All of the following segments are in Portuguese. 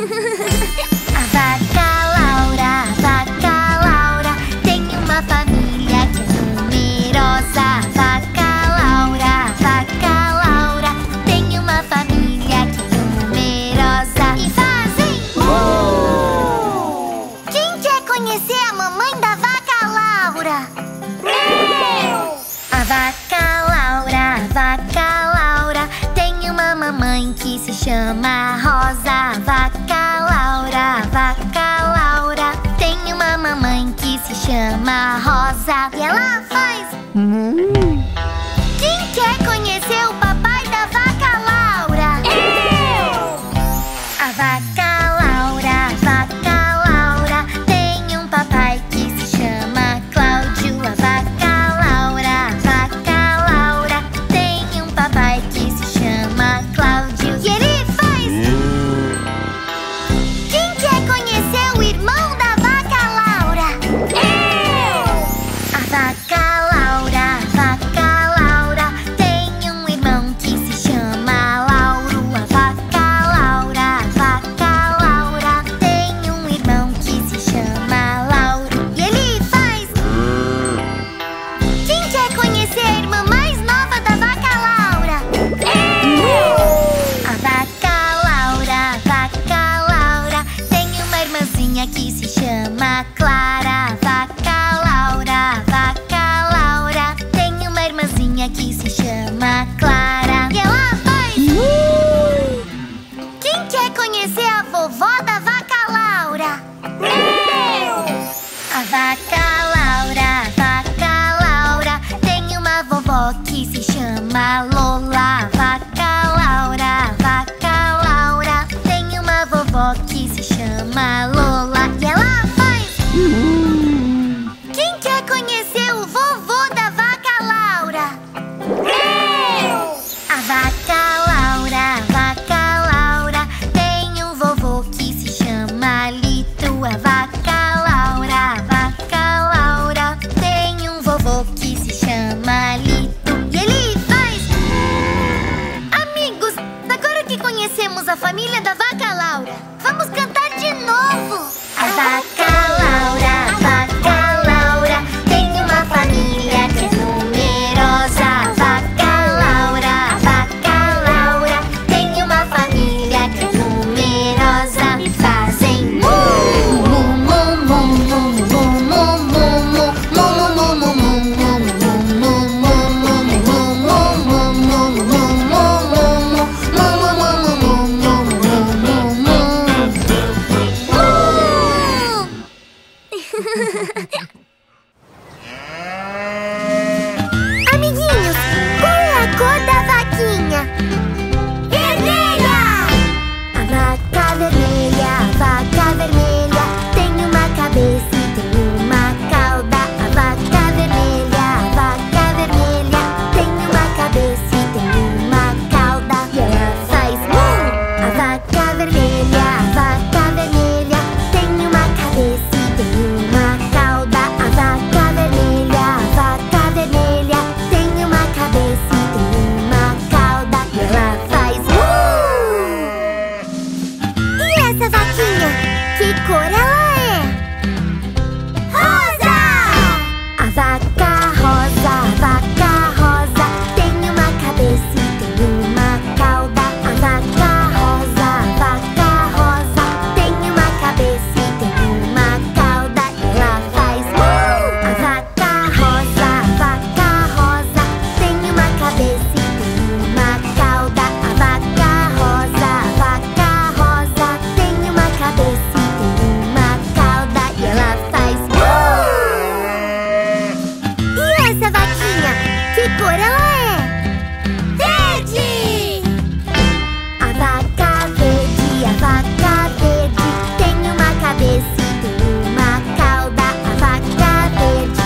A vaca Laura tem uma família que é numerosa. A vaca Laura tem uma família que é numerosa e fazem... Oh! Quem quer conhecer a mamãe da vaca Laura? A vaca Laura tem uma mamãe que se chama Rosa. A vaca Laura tem uma mamãe que se chama Rosa e ela faz... Quem quer conhecer o papai da vaca Laura? Eu! A vaca Laura tem um papai que se chama Cláudio. A vaca Laura tem um papai que se chama Cláudio e ele faz... que se chama Clara. A vaca Laura tem uma irmãzinha que se chama Clara e ela faz... Quem quer conhecer a vovó da vaca Laura? Eu! A vaca Laura tem uma vovó que se chama Lola. A vaca Laura tem uma vovó que se chama Lola. Quem quer conhecer o vovô da vaca Laura? Eu! A vaca Laura tem um vovô que se chama Lito. A vaca Laura tem um vovô que se chama Lito e ele faz... Amigos, agora que conhecemos a família da vaca Laura, vamos cantar de novo! A vaca Laura tem uma família que é numerosa. A vaca Laura tem uma família que é numerosa e fazem mu mu mu mu mu mu mu mu mu mu mu mu Amiguinhos, qual é a cor da vaquinha? Vermelha! A vaca vermelha tem uma cabeça e tem uma cauda. A vaca vermelha tem uma cabeça e tem uma cauda e ela faz mu! A vaca vermelha tem uma cabeça e tem uma cauda. A vaca vermelha tem uma cabeça e tem uma cauda e ela faz mu! E essa vaquinha, que cor ela é? Rosa! A vaca rosa tem uma cabeça e tem uma cauda. A vaca rosa tem uma cabeça e tem uma cauda e ela faz mu! A vaca rosa tem uma cabeça e tem uma cauda. A vaca rosa tem uma cabeça e tem uma cauda e ela faz mu! E essa vaquinha, que cor ela é? Verde! A vaca verde tem uma cabeça e tem uma cauda. A vaca verde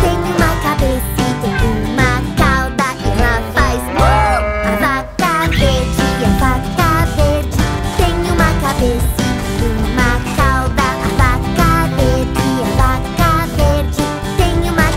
tem uma cabeça e tem uma cauda e ela faz mu! A vaca verde tem uma cabeça e tem uma cauda. A vaca verde tem uma cabeça e tem uma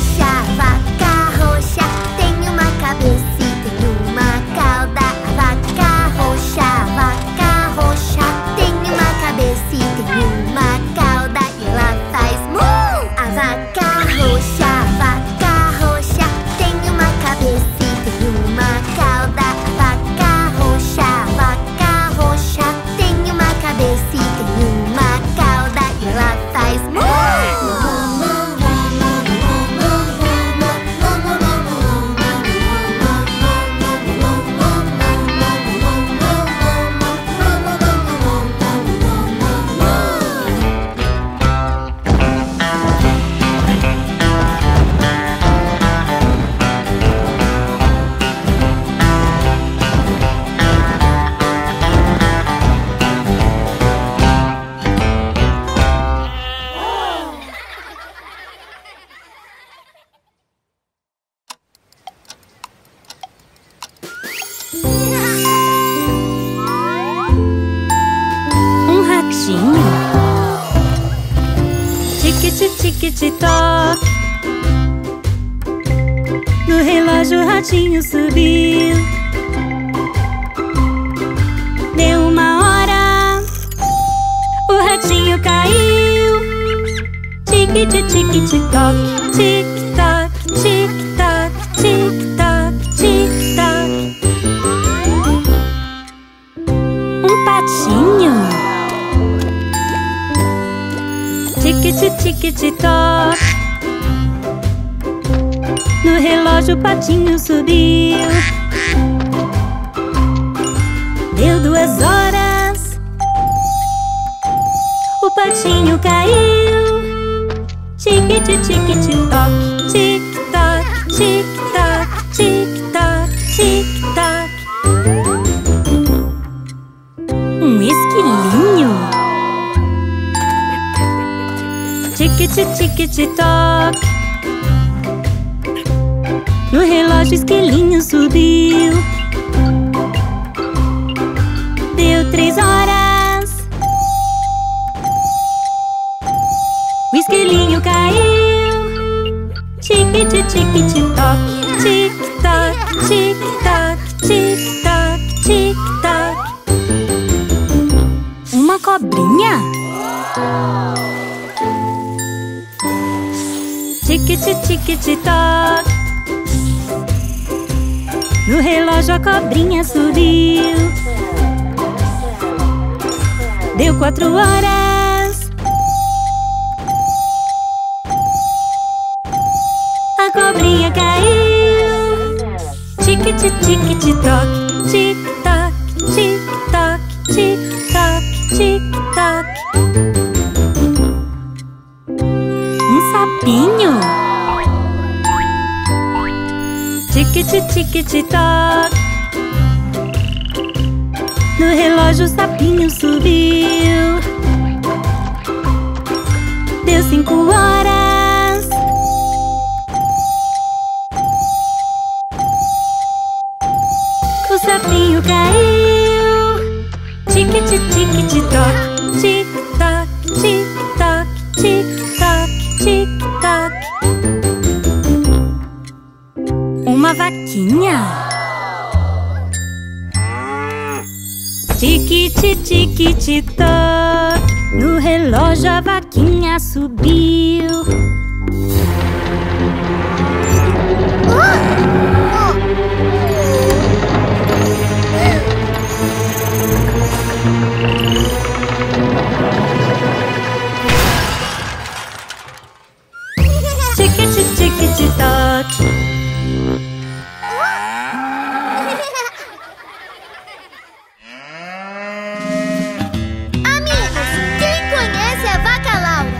Amigos, quem conhece a Vaca Laura?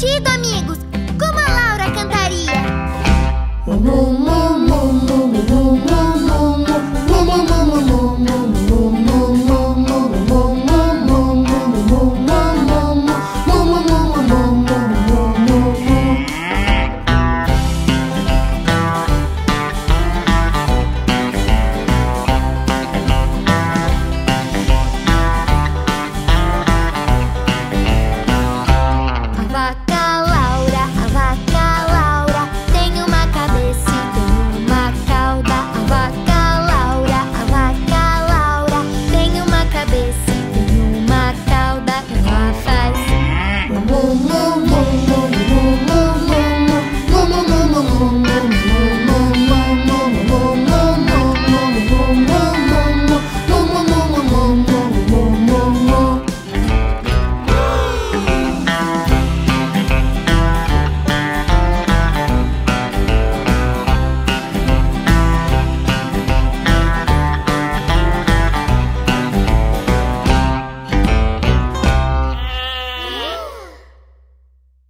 divertido, amigos.